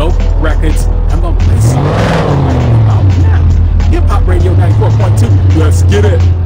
Dope Records. I'm gonna play something about now. Hip Hop Radio 94.2. Let's get it.